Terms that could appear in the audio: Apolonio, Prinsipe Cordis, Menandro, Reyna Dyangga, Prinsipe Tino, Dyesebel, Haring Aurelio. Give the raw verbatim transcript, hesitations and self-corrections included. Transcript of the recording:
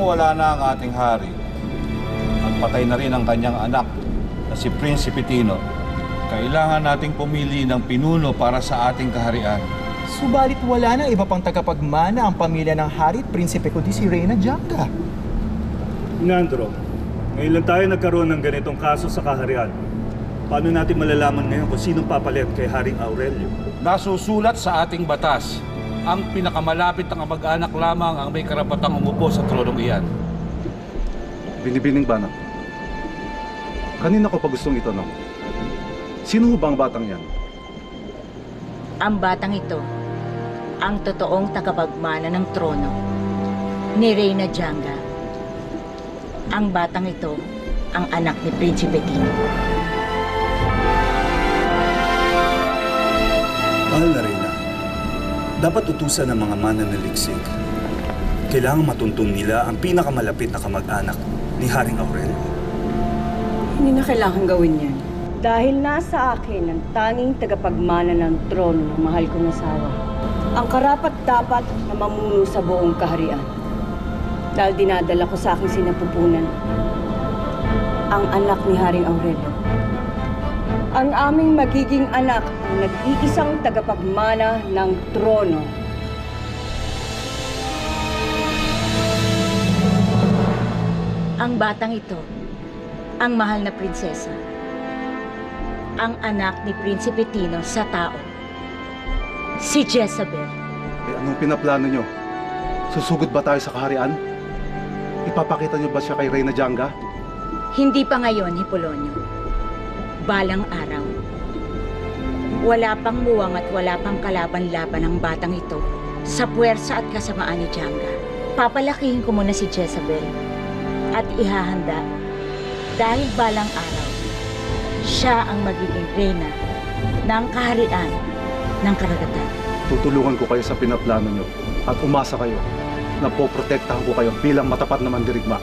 wala na ang ating hari at patay na rin ang kanyang anak na si Prinsipe Tino, kailangan nating pumili ng pinuno para sa ating kaharian. Subalit wala na iba pang tagapagmana ang pamilya ng hari at Prinsipe Cordis, si Reyna Dyangga. Nandro, ngayon lang tayo nagkaroon ng ganitong kaso sa kaharian. Paano natin malalaman ngayon kung sinong papalit kay Haring Aurelio? Nasusulat sa ating batas, ang pinakamalapit na kamag-anak lamang ang may karapatang umupo sa tronong iyan. Binibining ba na? Kanina ko pa gustong itanong, sino ba ang batang yan? Ang batang ito, ang totoong tagapagmana ng trono ni Reyna Dyangga. Ang batang ito, ang anak ni Prinsipe Tino. Mahal na Reyna, dapat utusan ng mga mananaliksik. Kailangang matuntun nila ang pinakamalapit na kamag-anak ni Haring Aurelio. Hindi na kailangang gawin yan. Dahil nasa akin ang tanging tagapagmana ng trono ng mahal kong asawa, ang karapat-dapat na mamuno sa buong kaharian. Dahil dinadala ko sa aking sinapupunan ang anak ni Haring Aurelio. Ang aming magiging anak ang nag-iisang tagapagmana ng trono. Ang batang ito, ang mahal na prinsesa, ang anak ni Prinsipe Tino sa tao, si Dyesebel. Eh, anong pinaplano nyo? Susugod ba tayo sa kaharian? Ipapakita nyo ba siya kay Reyna Dyangga? Hindi pa ngayon, Apolonio. Balang araw. Wala pang muwang at wala pang kalaban-laban ang batang ito sa puwersa at kasamaan ni Dyangga. Papalakihin ko muna si Dyesebel at ihahanda dahil balang araw siya ang magiging reyna ng kaharian ng karagatan. Tutulungan ko kayo sa pinaplano nyo at umasa kayo na poprotektahan ko kayo bilang matapat na mandirigma.